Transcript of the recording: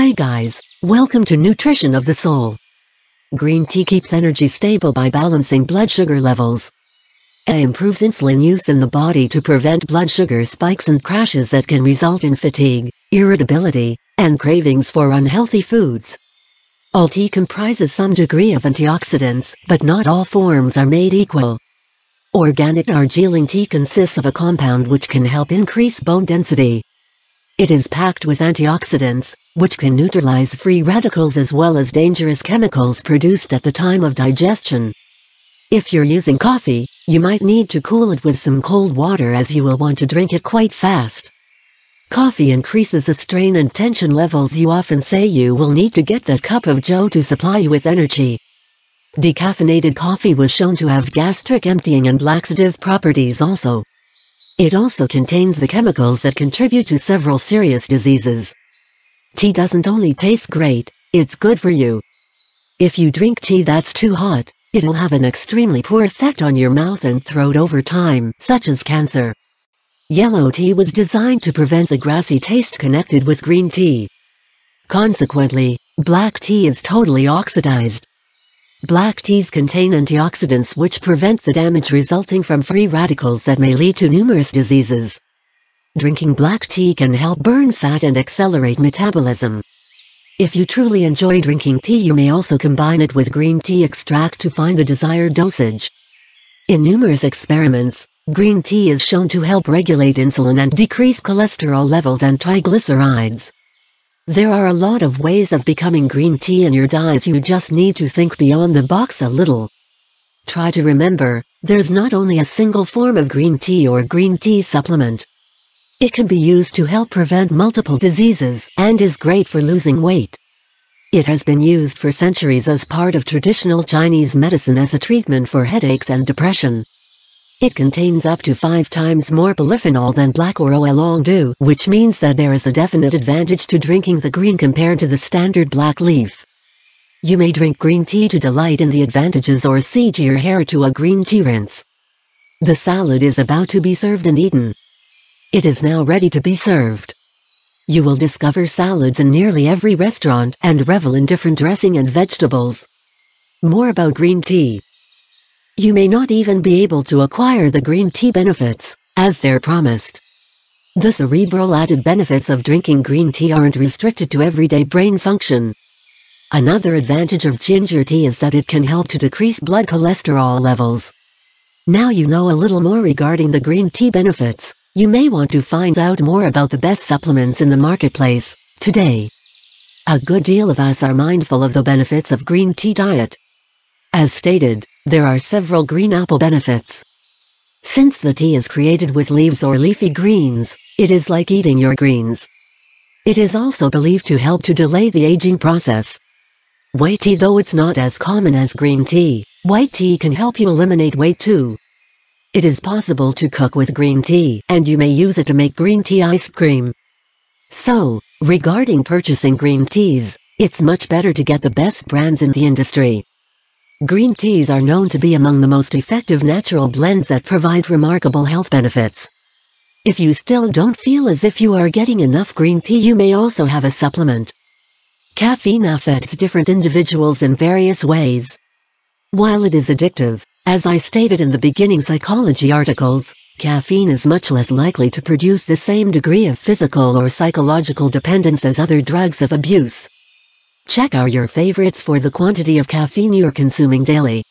Hi guys, welcome to Nutrition of the Soul. Green tea keeps energy stable by balancing blood sugar levels. A improves insulin use in the body to prevent blood sugar spikes and crashes that can result in fatigue, irritability, and cravings for unhealthy foods. All tea comprises some degree of antioxidants, but not all forms are made equal. Organic Darjeeling tea consists of a compound which can help increase bone density. It is packed with antioxidants, which can neutralize free radicals as well as dangerous chemicals produced at the time of digestion. If you're using coffee, you might need to cool it with some cold water as you will want to drink it quite fast. Coffee increases the strain and tension levels you often say you will need to get that cup of joe to supply you with energy. Decaffeinated coffee was shown to have gastric emptying and laxative properties also. It also contains the chemicals that contribute to several serious diseases. Tea doesn't only taste great, it's good for you. If you drink tea that's too hot, it'll have an extremely poor effect on your mouth and throat over time, such as cancer. Yellow tea was designed to prevent the grassy taste connected with green tea. Consequently, black tea is totally oxidized. Black teas contain antioxidants which prevent the damage resulting from free radicals that may lead to numerous diseases. Drinking black tea can help burn fat and accelerate metabolism. If you truly enjoy drinking tea, you may also combine it with green tea extract to find the desired dosage. In numerous experiments, green tea is shown to help regulate insulin and decrease cholesterol levels and triglycerides. There are a lot of ways of becoming green tea in your diet, you just need to think beyond the box a little. Try to remember, there's not only a single form of green tea or green tea supplement. It can be used to help prevent multiple diseases and is great for losing weight. It has been used for centuries as part of traditional Chinese medicine as a treatment for headaches and depression. It contains up to 5 times more polyphenol than black or oolong do, which means that there is a definite advantage to drinking the green compared to the standard black leaf. You may drink green tea to delight in the advantages or see your hair to a green tea rinse. The salad is about to be served and eaten. It is now ready to be served. You will discover salads in nearly every restaurant and revel in different dressing and vegetables. More about green tea. You may not even be able to acquire the green tea benefits, as they're promised. The cerebral added benefits of drinking green tea aren't restricted to everyday brain function. Another advantage of ginger tea is that it can help to decrease blood cholesterol levels. Now you know a little more regarding the green tea benefits, you may want to find out more about the best supplements in the marketplace today. A good deal of us are mindful of the benefits of green tea diet. As stated, there are several green apple benefits. Since the tea is created with leaves or leafy greens, it is like eating your greens. It is also believed to help to delay the aging process. White tea, though it's not as common as green tea, white tea can help you eliminate weight too. It is possible to cook with green tea, and you may use it to make green tea ice cream. So, regarding purchasing green teas, it's much better to get the best brands in the industry. Green teas are known to be among the most effective natural blends that provide remarkable health benefits. If you still don't feel as if you are getting enough green tea, you may also have a supplement. Caffeine affects different individuals in various ways. While it is addictive, as I stated in the beginning psychology articles, caffeine is much less likely to produce the same degree of physical or psychological dependence as other drugs of abuse. Check out your favorites for the quantity of caffeine you're consuming daily.